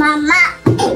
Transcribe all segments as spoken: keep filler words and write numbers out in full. Mama ate.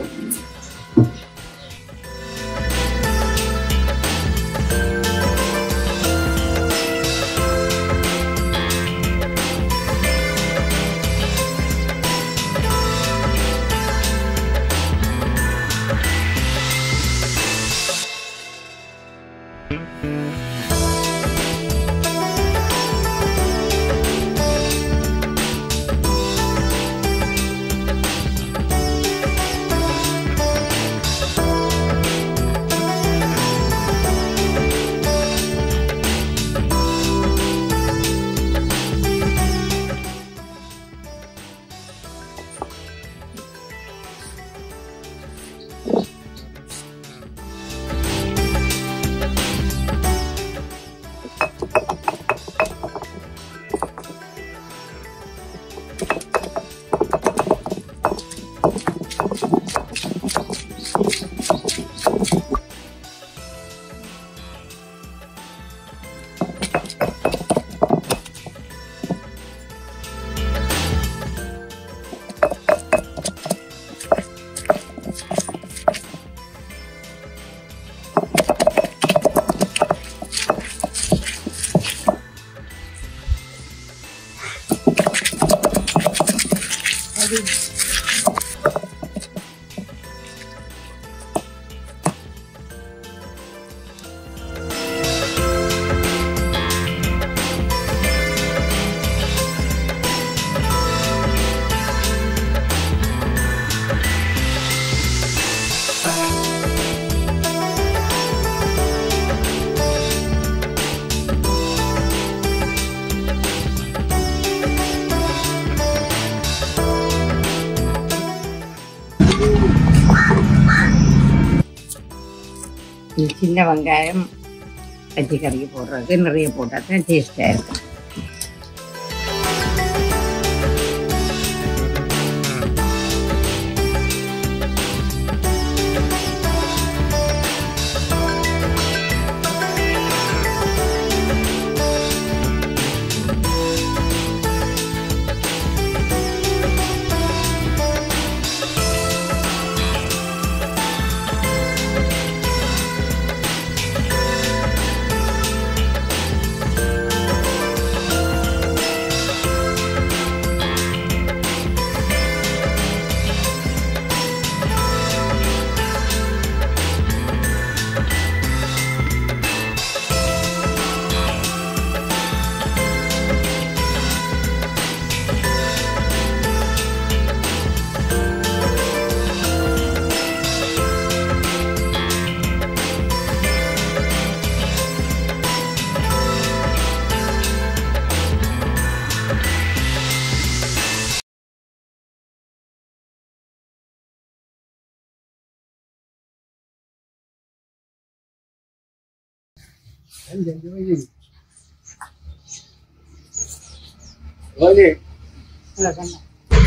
சின்ன வெங்காயம் பச்சை கறிக்கு போடுறது நிறைய போட்டால் தான் டேஸ்ட்டாக இருக்கும். Oye, hola, canta. Bye.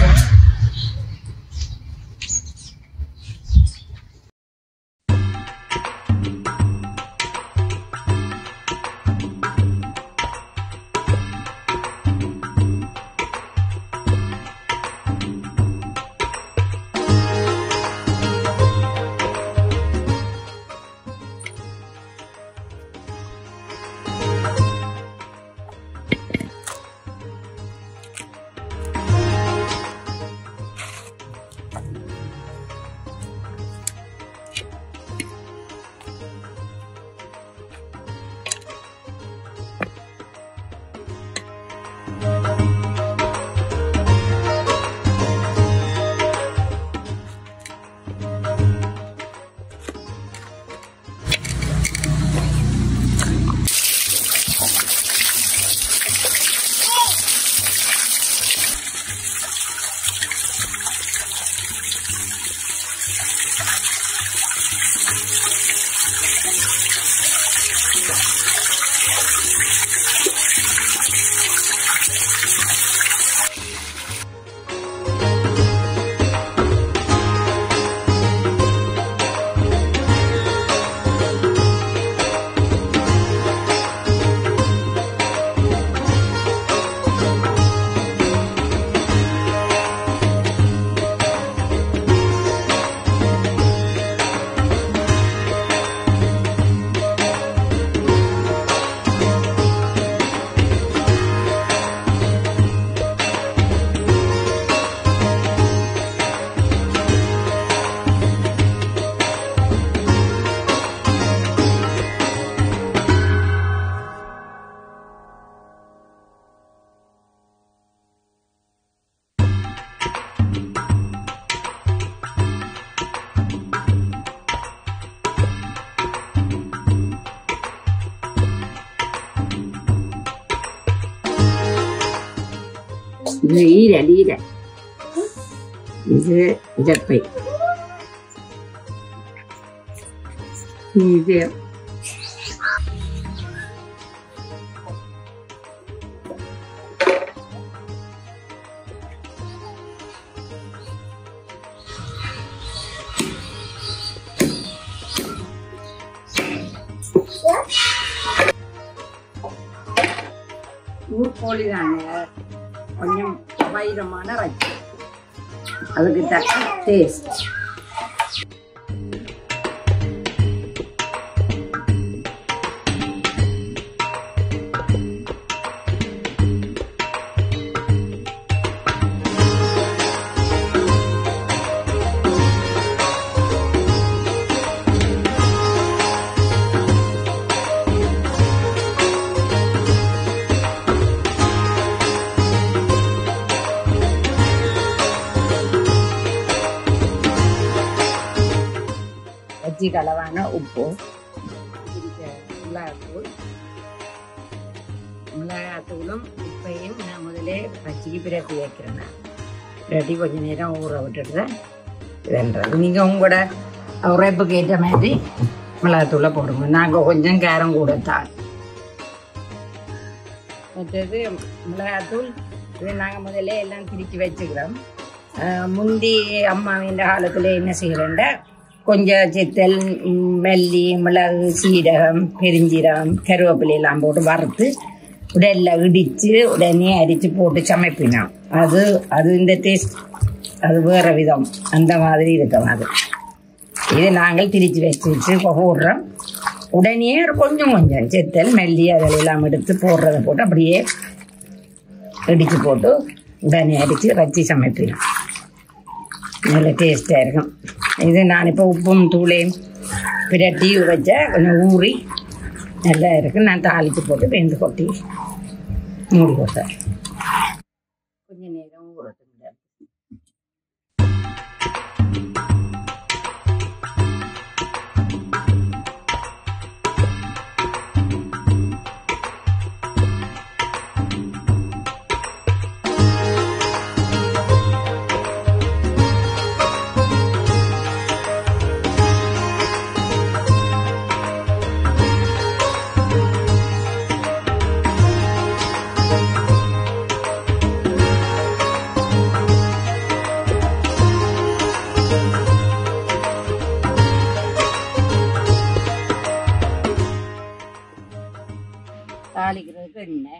ليلة ليلة إذا دقي إذا ഊർക്കോളിതാണ് കൊഞ്ഞം വൈരമാണ് റൈറ്റ് അതുക്ക് തക്ക taste Ji kalavana uppu ullaathu ullaathulam uppayum na modile pachiki pirati vekkirana pirati konja neram oora vittu rendradu ninga ungoda avraippu ketta maati ullaathulla podunga naanga konjam karam koodatha adhede ullaathul naanga modile ellam thiriki vechikiram mundi amma inda haalathile enna seiyalenda கொஞ்சம் சித்தல் மல்லி மிளகு சீரகம் பெருஞ்சீரகம் கருவேப்பிலையெல்லாம் போட்டு வறுத்து உடனே இடித்து உடனே அரிச்சு போட்டு சமைப்பினோம் அது அது இந்த டேஸ்ட் அது வேறு விதம் அந்த மாதிரி இருக்க மாதிரி இது நாங்கள் திரிச்சு வச்சு வச்சு போடுறோம் உடனே கொஞ்சம் கொஞ்சம் சித்தல் மல்லி அதெல்லாம் எடுத்து போடுறதை போட்டு அப்படியே இடித்து போட்டு உடனே அரிச்சு வச்சு சமைப்பினோம் நல்ல டேஸ்ட்டாக இருக்கும் இது நான் இப்போ உப்பும் தூளையும் பிரட்டி உரைச்ச கொஞ்சம் ஊறி நல்லா இருக்குது நான் தாளித்து போட்டு வெந்து கொட்டி மூடி போட்டேன் கொஞ்சம் நேரம் ஊறட்டும் தாளிக்கிறதுக்கு எண்ணெய்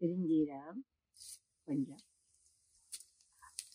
பெருஞ்சீரகம் கொஞ்சம்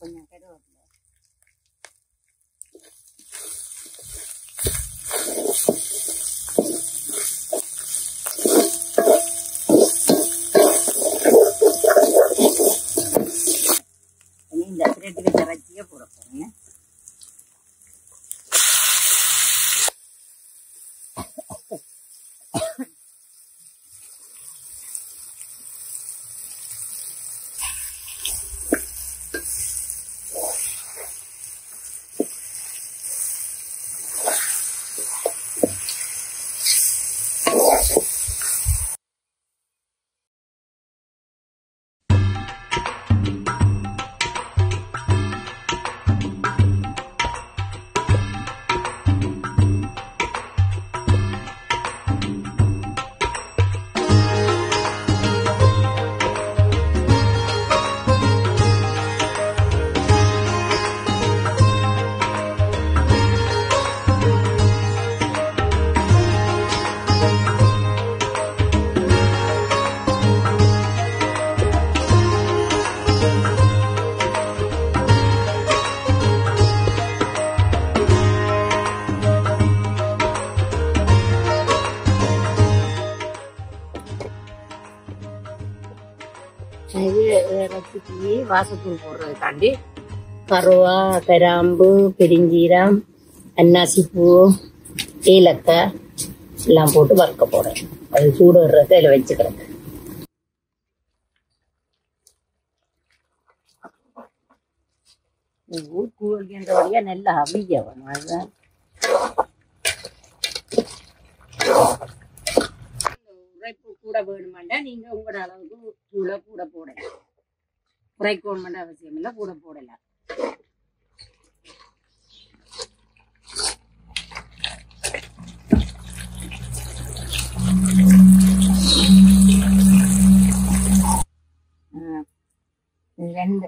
கொஞ்சம் கருவேப்பிலை இந்த பிரெட்டுக்கு திரைச்சியே போட போறீங்க recipe வாசத்தூள் போடுறது தாண்டி கருவா, கிராம்பு, பெருஞ்சீரம், அன்னாசிப்பூ, ஏலக்காய் எல்லாம் போட்டு வறுக்க போறேன். அது சூடு வர்றத அதில் வச்சுக்கிறேன். ஊர்க்குன்ற வழியா நல்லா அவிய வேணும். அதுதான் உரைப்பு கூட வேணுமாண்டா. நீங்க உங்களோட அளவுக்கு கூட கூட போடலாம். உரைக்கணுமாண்டா அவசியம் இல்லை, கூட போடலாம். ரெண்டு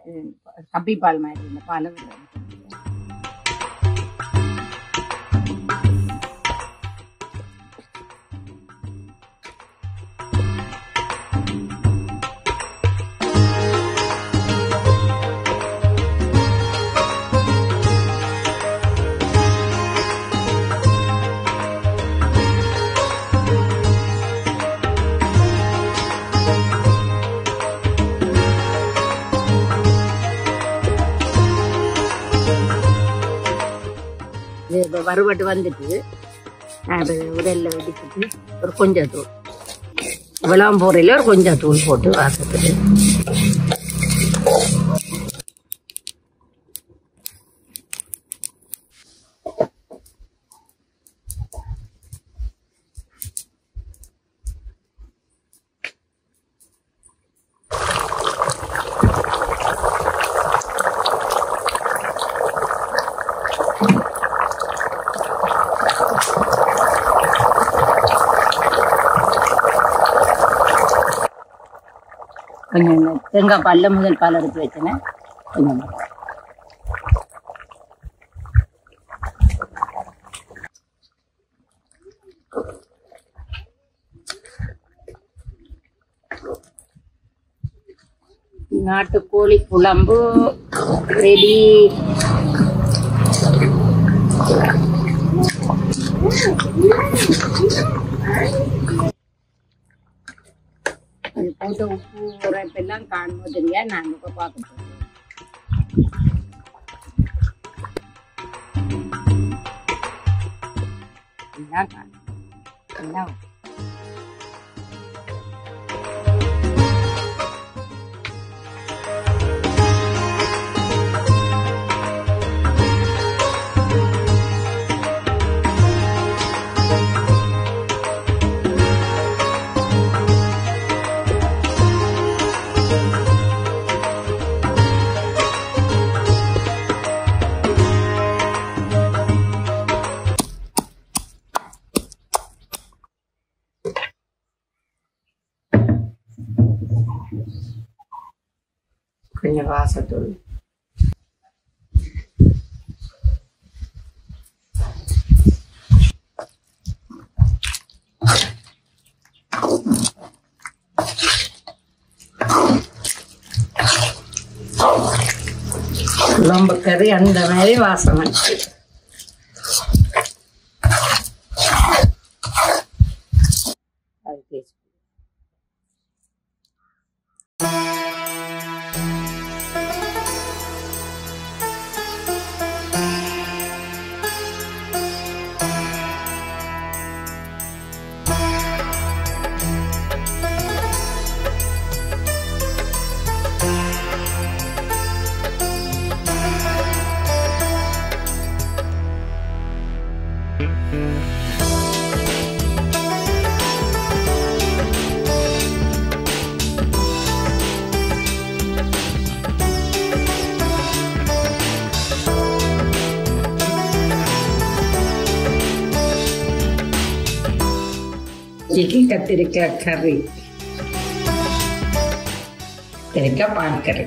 கப்பி பால் மாதிரி இந்த பாலை வறுபட்டு வந்துட்டு உடலில் வெடிச்சுட்டு ஒரு கொஞ்சம் தூள் விளாம் போறையில் ஒரு கொஞ்சம் தூள் போட்டு வாசத்துட்டு கொஞ்சம் தேங்காய் பால்ல முதல் பால் எடுத்து வச்சேன். கொஞ்சம் நாட்டுக்கோழி குழம்பு ரெடி. போட்டு உப்பு உரைப்பெல்லாம் காணும்போது இல்லையா நாங்கள் இப்போ பார்க்க போகிறோம். கொஞ்சம் வாசத்தூள், குழம்புக்கறி அந்த மாதிரி வாசம். கத்திரிக்காய் கறி, கத்திரிக்காய் பான் கறி.